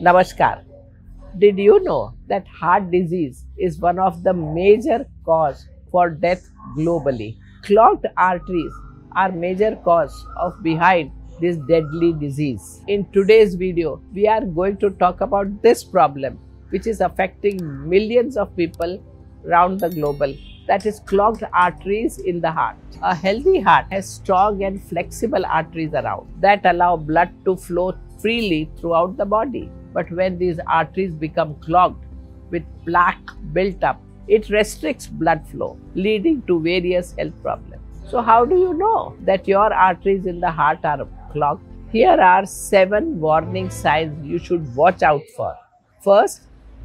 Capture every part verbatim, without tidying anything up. Namaskar. Did you know that heart disease is one of the major cause for death globally? Clogged arteries are major cause of behind this deadly disease. In today's video, we are going to talk about this problem which is affecting millions of people around the global. That is clogged arteries in the heart. A healthy heart has strong and flexible arteries around that allow blood to flow freely throughout the body. But when these arteries become clogged with plaque built up, it restricts blood flow, leading to various health problems. So how do you know that your arteries in the heart are clogged? Here are seven warning signs you should watch out for. First,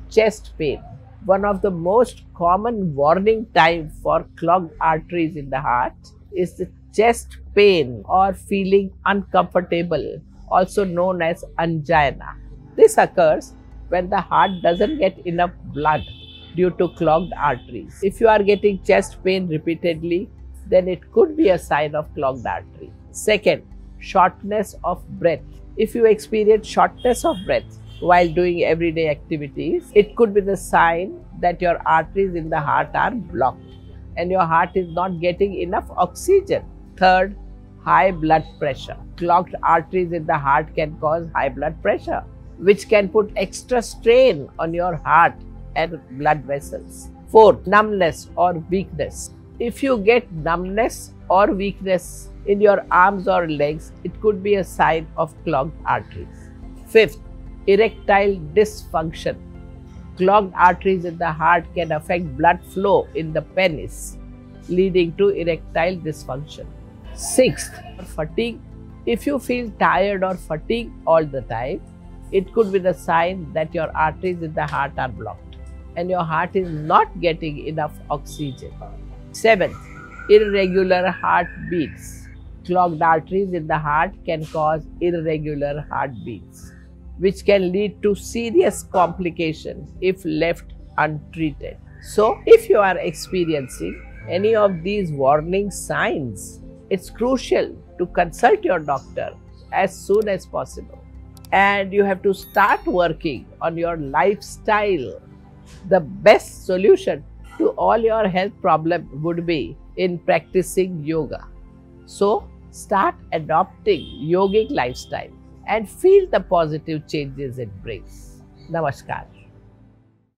chest pain. One of the most common warning signs for clogged arteries in the heart is the chest pain or feeling uncomfortable, also known as angina. This occurs when the heart doesn't get enough blood due to clogged arteries. If you are getting chest pain repeatedly, then it could be a sign of clogged artery. Second, shortness of breath. If you experience shortness of breath while doing everyday activities, it could be the sign that your arteries in the heart are blocked and your heart is not getting enough oxygen. Third, high blood pressure. Clogged arteries in the heart can cause high blood pressure, which can put extra strain on your heart and blood vessels. Fourth, numbness or weakness. If you get numbness or weakness in your arms or legs, it could be a sign of clogged arteries. Fifth, erectile dysfunction. Clogged arteries in the heart can affect blood flow in the penis, leading to erectile dysfunction. Sixth, fatigue. If you feel tired or fatigued all the time, it could be the sign that your arteries in the heart are blocked and your heart is not getting enough oxygen. Seventh, irregular heartbeats. Clogged arteries in the heart can cause irregular heartbeats, which can lead to serious complications if left untreated. So, if you are experiencing any of these warning signs, it's crucial to consult your doctor as soon as possible. And you have to start working on your lifestyle. The best solution to all your health problems would be in practicing yoga. So, start adopting yogic lifestyle and feel the positive changes it brings. Namaskar.